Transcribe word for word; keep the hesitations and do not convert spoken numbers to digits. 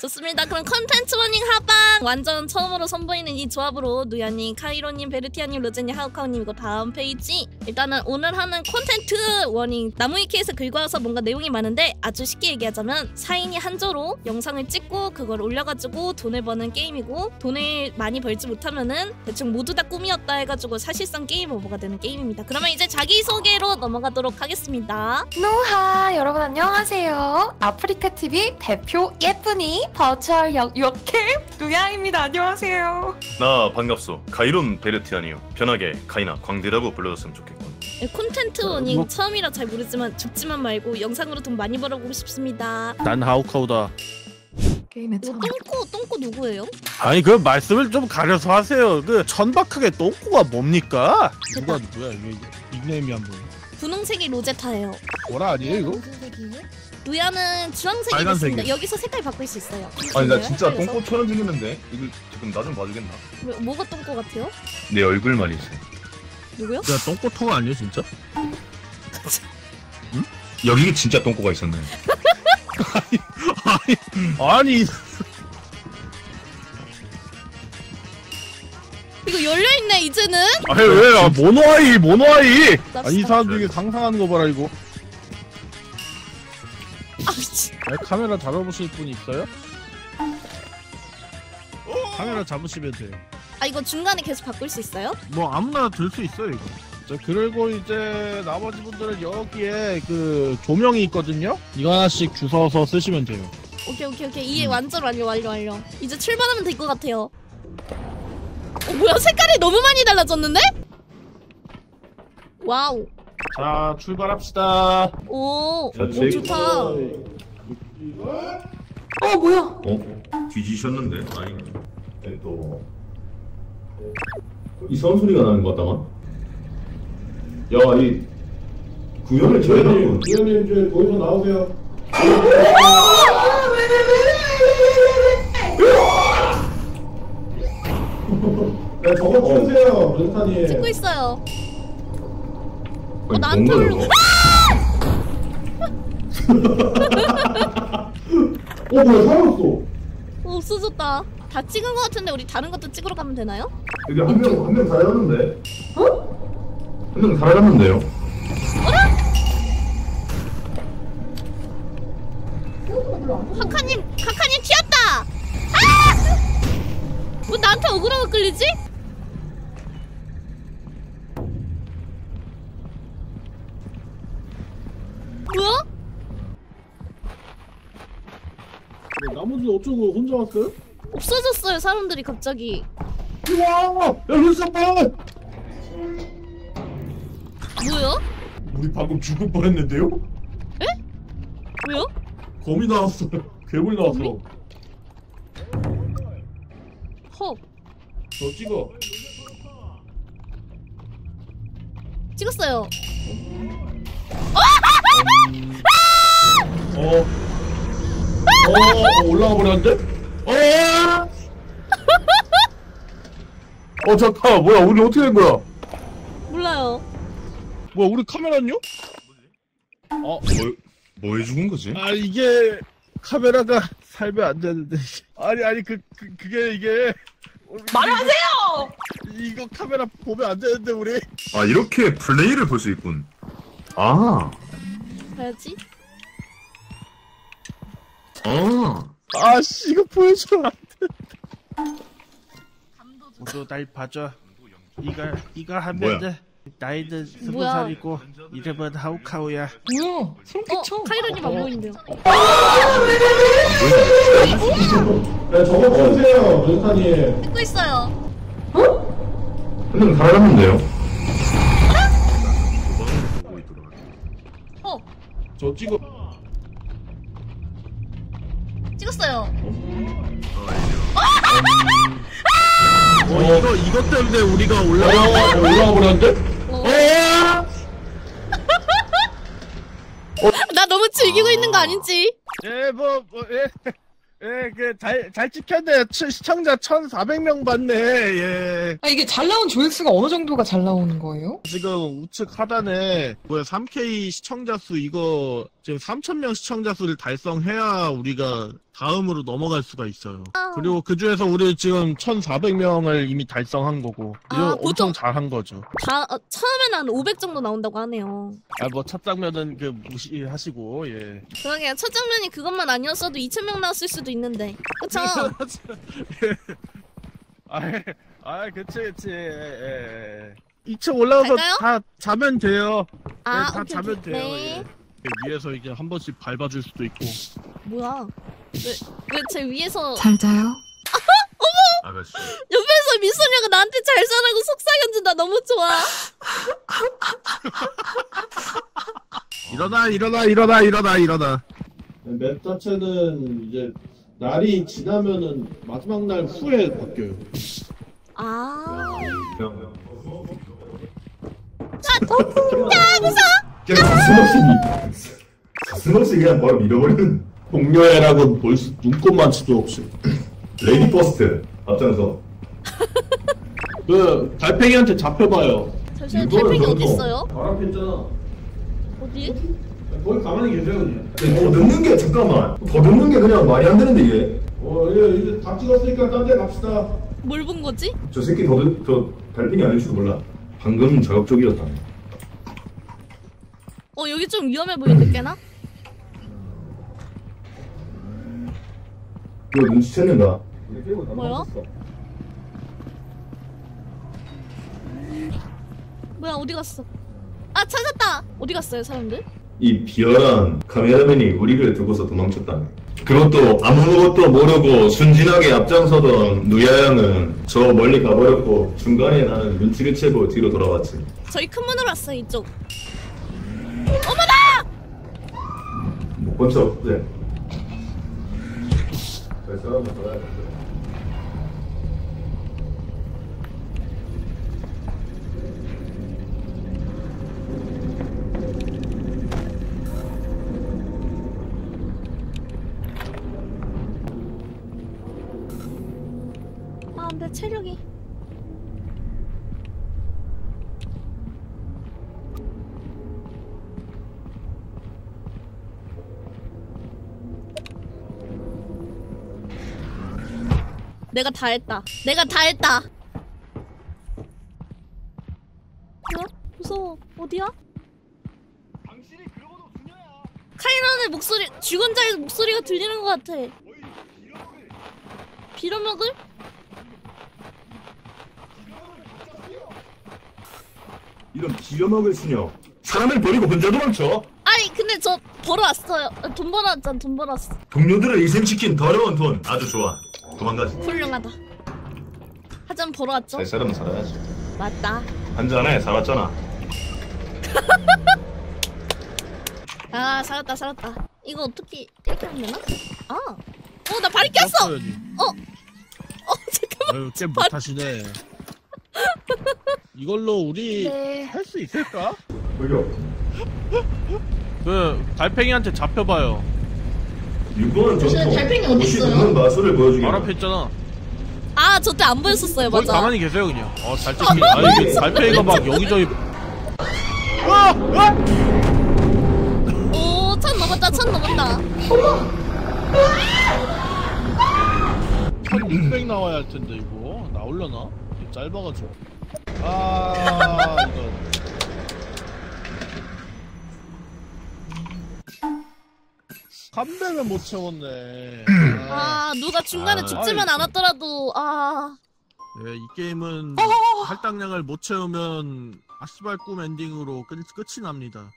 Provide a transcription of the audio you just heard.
좋습니다. 그럼 컨텐츠 워닝 하방 완전 처음으로 선보이는 이 조합으로 누야님, 카이론님, 베르티아님, 로제님, 하우카우님 이거 다음 페이지. 일단은 오늘 하는 콘텐트 워닝 나무위키에서 긁어와서 뭔가 내용이 많은데 아주 쉽게 얘기하자면 사인이 한조로 영상을 찍고 그걸 올려가지고 돈을 버는 게임이고 돈을 많이 벌지 못하면은 대충 모두 다 꿈이었다 해가지고 사실상 게임 오버가 되는 게임입니다. 그러면 이제 자기소개로 넘어가도록 하겠습니다. 노하 여러분 안녕하세요. 아프리카티비 대표 예쁜이 버추얼 역캠 누야입니다. 안녕하세요. 나 반갑소. 카이론 베르티아니요. 편하게 카이나 광대라고 불러줬으면 좋겠군. 콘텐트 워닝 뭐... 처음이라 잘 모르지만 죽지만 말고 영상으로 돈 많이 벌어보고 싶습니다. 난 하우카우다. 게임에 참... 똥꼬, 똥꼬 누구예요? 아니 그 말씀을 좀 가려서 하세요. 그 천박하게 똥꼬가 뭡니까? 누가 누구야? 닉네임이 안 보여. 분홍색이 로제타예요. 뭐라 아니에요 이거? 누야는 주황색이 됐습니다. 여기서 색깔 바꿀 수 있어요. 아니 나 진짜 똥꼬처럼 생겼는데 이거 지금 나 좀 봐주겠나? 왜, 뭐가 똥꼬 같아요? 내 얼굴 말이지. 누구요? 야 똥꼬통 아니에요 진짜? 응? 여기 진짜 똥꼬가 있었네. 아니 아니 이거 열려있네 이제는? 아니 왜 아, 모노아이 모노아이! 아니 이 사람 중에 상상하는 거 봐라 이거. 아 미친. 아니, 카메라 잡아보실 분 있어요? 카메라 잡으시면 돼요. 아 이거 중간에 계속 바꿀 수 있어요? 뭐 아무나 들 수 있어요 이거. 자, 그리고 이제 나머지 분들은 여기에 그 조명이 있거든요? 이거 하나씩 주워서 쓰시면 돼요. 오케이 오케이 오케이 이해 음. 완전 완료 완료 완료. 이제 출발하면 될 것 같아요. 어 뭐야 색깔이 너무 많이 달라졌는데? 와우. 자 출발합시다. 오, 자, 오 좋다. 어 뭐야? 어? 뒤지셨는데? 아니 또 이상한 소리가 나는 것 같다만? 야 이 구현을 저희는 구현님 이제 거기서 나오세요. 야 저거 치우세요 렌타님. 찍고 있어요. 어 나한테 올려. 아! 어 뭐야 사라졌어. 없어졌다. 다 찍은 거 같은데 우리 다른 것도 찍으러 가면 되나요? 여기 한 명 한 명 다 해놨는데. 어? 한 명 다 해놨는데요. 어라? 카카님 카카님 튀었다. 아! 뭐 나한테 억울하게 끌리지? 뭐야? 네, 나머지 어쩌고 혼자 왔어요? 없어졌어요 사람들이 갑자기. 우와! 야 루시아빠! 뭐야? 우리 방금 죽을 뻔했는데요? 에? 왜요? 거미 나왔어요. 괴물 나왔어. 헉. 저 찍어. 찍었어요. 어. 어, 올라가 버렸는데? 어! 어, 잠깐, 뭐야, 우리 어떻게 된 거야? 몰라요. 뭐야, 우리 카메라는요? 아, 뭐, 뭐에 죽은 거지? 아, 이게, 카메라가 살면 안 되는데. 아니, 아니, 그, 그 그게, 이게. 말하세요! 이거 카메라 보면 안 되는데, 우리. 아, 이렇게 플레이를 볼 수 있군. 아. 봐야지. 어. 아씨 이거 보여주면 안 된다. 모두 날 봐줘. 이걸 이걸 하면 돼. 나이는 스무 살이고 이름은 하우카우야. 뭐야? 손기쳐. 어, 카이론이 막 보이는데요. 네 저거 보세요, 루카님. 듣고 있어요. 어? 그냥 가라는데요. 어? 저 찍어. 찍었어요. 어, 어, 이거, 이것 때문에 우리가 올라가, 어, 올라가 버렸는데? 어. 어. 나 너무 즐기고 아. 있는 거 아닌지? 예, 뭐, 뭐, 예. 예, 그, 잘, 잘 찍혔네. 시청자 천사백 명 봤네, 예. 아, 이게 잘 나온 조회수가 어느 정도가 잘 나오는 거예요? 지금 우측 하단에, 뭐야, 삼 케이 시청자 수, 이거, 지금 삼천 명 시청자 수를 달성해야 우리가 다음으로 넘어갈 수가 있어요. 그리고 그 중에서 우리 지금 천사백 명을 이미 달성한 거고, 이거 아, 엄청 잘한 거죠. 다, 어, 처음에는 한 오백 정도 나온다고 하네요. 아, 뭐, 첫 장면은 그, 무시하시고, 예. 그러게요. 첫 장면이 그것만 아니었어도 이천 명 나왔을 수도 있는데, 그쵸? 아이, 아이, 그치, 그치. 예, 예. 이 층 올라가서 갈까요? 다 자면 돼요. 아, 예, 다 오케이, 자면 오케이. 돼요. 네. 예. 위에서 이제 한 번씩 밟아줄 수도 있고. 뭐야? 왜, 왜 제 위에서. 잘 자요? 어머! 아가씨. 옆에서 미소녀가 나한테 잘 자라고 속삭였는데 나 너무 좋아. 일어나, 일어나, 일어나, 일어나, 일어나. 맵 자체는 이제. 날이 지나면은 마지막 날 후에 바뀌어요. 아. 아, 더워. 야, 무서워. 그냥 가슴없이, 가슴없이 그냥 뭘 밀어버리는. 동료애라고 볼 수, 눈꼽만 치도 없이. 레이디 퍼스트, 앞장서. 그, 달팽이한테 잡혀봐요. 잠시만, 달팽이 어딨어요? 바람핀잖아. 어디? 거기 가만히 계세요, 그냥. 어, 늦는 게, 잠깐만. 더 늦는 게 그냥 말이 안 되는데, 이게. 어, 이제, 이제 다 찍었으니까 딴 데 갑시다. 뭘 본 거지? 저 새끼 더, 늦, 더 달팽이 아닐 줄 몰라. 방금 저격적이었다. 어, 여기 좀 위험해 보이는데, 꽤나? 이거 눈치챘는가? 뭐야? 뭐야, 어디 갔어? 아, 찾았다! 어디 갔어요, 사람들? 이 비열한 카메라맨이 우리를 두고서 도망쳤다네. 그것도 아무것도 모르고 순진하게 앞장서던 누야양은 저 멀리 가버렸고 중간에 나는 눈치를 채고 뒤로 돌아왔지. 저희 큰 문으로 왔어요, 이쪽. 어머나! 못 본 척 없지? 저희 사람은 돌아야 돼. 내 체력이 내가 다 했다. 내가 다 했다. 어? 무서워. 어디야? 당신이 그러고도 누구야? 카이론의 목소리, 죽은 자의 목소리가 들리는 것 같아. 빌어먹을? 이런 비려먹을 수녀. 사람을 버리고 혼자 도망쳐? 아니 근데 저 벌어왔어요. 돈 벌어왔잖아. 돈 벌어왔어. 동료들을 희생시킨 더러운 돈. 아주 좋아. 도망가지. 훌륭하다. 하지만 벌어왔죠? 살 사람은 살아야지. 맞다. 한잔해. 살았잖아. 아 살았다 살았다. 이거 어떻게 이렇게 하면 되나? 아. 어 나 발이 꼈어. 꼈어야지. 어. 어 잠깐만. 아유, 잼 못하시네. 이걸로 우리 네. 할 수 있을까? 저기요. 그 달팽이한테 잡혀봐요. 이건 전통. 달팽이 어딨어요? 무슨 마술을 보여주게. 말 앞에 있잖아. 아 저때 안 보였었어요. 거기 맞아. 가만히 계세요 그냥. 어 잘 찍힌. 아 이게 달팽이가 막 여기저기. 와! 와! 오 천 넘었다 천 넘었다. 어머. 천육백 나와야 할 텐데 이거 나올려나? 짧아가지고. 아, 이거. 삼백은 못 채웠네. 아, 아 누가 중간에 아, 죽지만 아, 않았더라도, 아. 예, 이 게임은 어허허! 할당량을 못 채우면 아씨발 꿈 엔딩으로 끝, 끝이 납니다.